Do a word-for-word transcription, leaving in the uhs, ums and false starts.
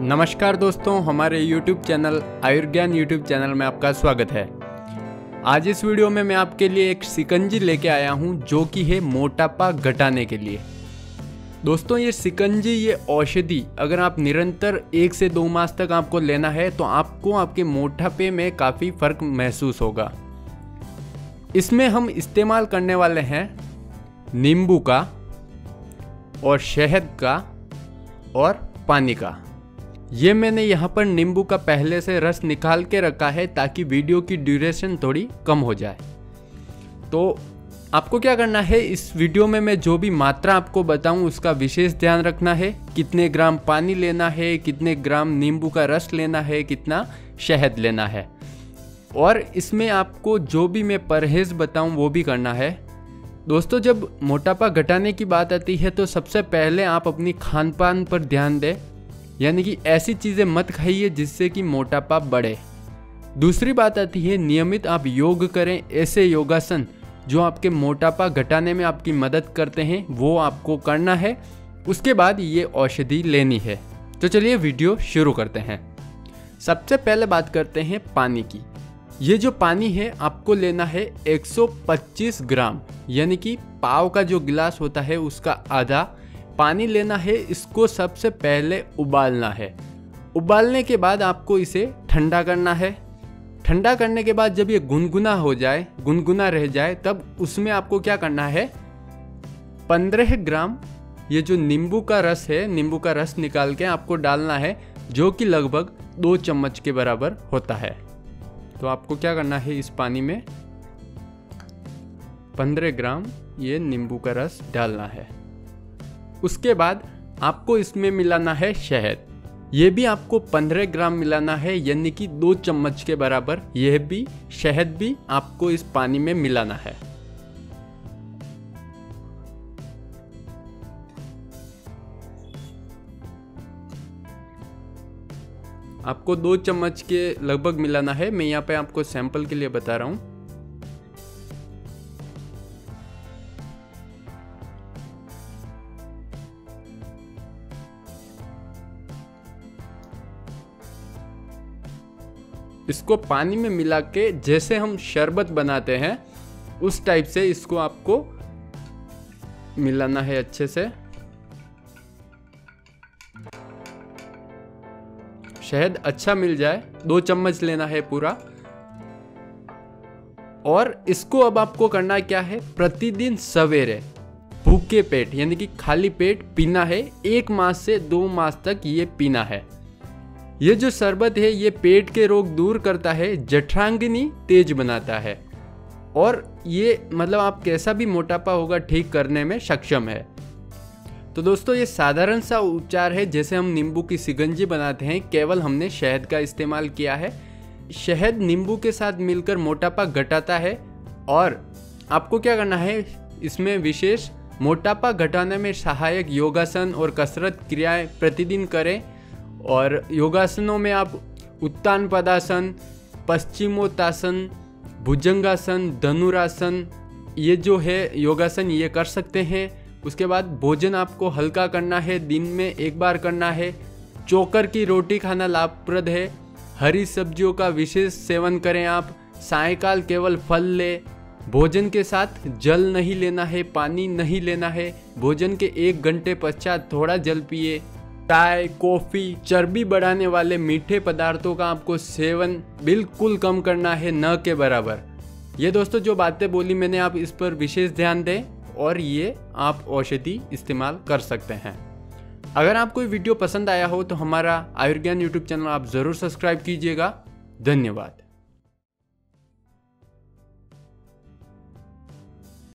नमस्कार दोस्तों, हमारे YouTube channel Ayurgyan YouTube channel में आपका स्वागत है। आज इस वीडियो में मैं आपके लिए एक शिकंजी लेके आया हूँ जो कि है मोटापा घटाने के लिए। दोस्तों ये शिकंजी, ये औषधि अगर आप निरंतर एक से दो मास तक आपको लेना है तो आपको आपके मोटापे में काफ़ी फर्क महसूस होगा। इसमें हम इस्तेमाल करने वाले हैं नींबू का और शहद का और पानी का। ये मैंने यहाँ पर नींबू का पहले से रस निकाल के रखा है ताकि वीडियो की ड्यूरेशन थोड़ी कम हो जाए। तो आपको क्या करना है, इस वीडियो में मैं जो भी मात्रा आपको बताऊँ उसका विशेष ध्यान रखना है। कितने ग्राम पानी लेना है, कितने ग्राम नींबू का रस लेना है, कितना शहद लेना है, और इसमें आपको जो भी मैं परहेज़ बताऊँ वो भी करना है। दोस्तों जब मोटापा घटाने की बात आती है तो सबसे पहले आप अपनी खान पान पर ध्यान दें, यानी कि ऐसी चीज़ें मत खाइए जिससे कि मोटापा बढ़े। दूसरी बात आती है नियमित आप योग करें, ऐसे योगासन जो आपके मोटापा घटाने में आपकी मदद करते हैं वो आपको करना है। उसके बाद ये औषधि लेनी है। तो चलिए वीडियो शुरू करते हैं। सबसे पहले बात करते हैं पानी की। ये जो पानी है आपको लेना है एक सौ पच्चीस ग्राम, यानी कि पाव का जो गिलास होता है उसका आधा पानी लेना है। इसको सबसे पहले उबालना है। उबालने के बाद आपको इसे ठंडा करना है। ठंडा करने के बाद जब ये गुनगुना हो जाए, गुनगुना रह जाए, तब उसमें आपको क्या करना है, पंद्रह ग्राम ये जो नींबू का रस है, नींबू का रस निकाल के आपको डालना है, जो कि लगभग दो चम्मच के बराबर होता है। तो आपको क्या करना है, इस पानी में पंद्रह ग्राम ये नींबू का रस डालना है। उसके बाद आपको इसमें मिलाना है शहद। ये भी आपको पंद्रह ग्राम मिलाना है, यानी कि दो चम्मच के बराबर यह भी शहद भी आपको इस पानी में मिलाना है। आपको दो चम्मच के लगभग मिलाना है। मैं यहाँ पे आपको सैंपल के लिए बता रहा हूँ। इसको पानी में मिला के जैसे हम शरबत बनाते हैं उस टाइप से इसको आपको मिलाना है अच्छे से। शहद अच्छा मिल जाए, दो चम्मच लेना है पूरा। और इसको अब आपको करना क्या है, प्रतिदिन सवेरे भूखे पेट, यानी कि खाली पेट पीना है। एक मास से दो मास तक ये पीना है। ये जो शरबत है ये पेट के रोग दूर करता है, जठरांगिनी तेज बनाता है, और ये मतलब आप कैसा भी मोटापा होगा ठीक करने में सक्षम है। तो दोस्तों ये साधारण सा उपचार है। जैसे हम नींबू की शिकंजी बनाते हैं, केवल हमने शहद का इस्तेमाल किया है। शहद नींबू के साथ मिलकर मोटापा घटाता है। और आपको क्या करना है, इसमें विशेष मोटापा घटाने में सहायक योगासन और कसरत क्रियाएं प्रतिदिन करें। और योगासनों में आप उत्तान पदासन, पश्चिमोत्तासन, भुजंगासन, धनुरासन, ये जो है योगासन ये कर सकते हैं। उसके बाद भोजन आपको हल्का करना है, दिन में एक बार करना है। चोकर की रोटी खाना लाभप्रद है। हरी सब्जियों का विशेष सेवन करें आप। सायंकाल केवल फल लें। भोजन के साथ जल नहीं लेना है, पानी नहीं लेना है। भोजन के एक घंटे पश्चात थोड़ा जल पिए। चाय, कॉफ़ी, चर्बी बढ़ाने वाले मीठे पदार्थों का आपको सेवन बिल्कुल कम करना है, न के बराबर। ये दोस्तों जो बातें बोली मैंने, आप इस पर विशेष ध्यान दें और ये आप औषधि इस्तेमाल कर सकते हैं। अगर आपको ये वीडियो पसंद आया हो तो हमारा आयुर्ज्ञान यूट्यूब चैनल आप ज़रूर सब्सक्राइब कीजिएगा। धन्यवाद।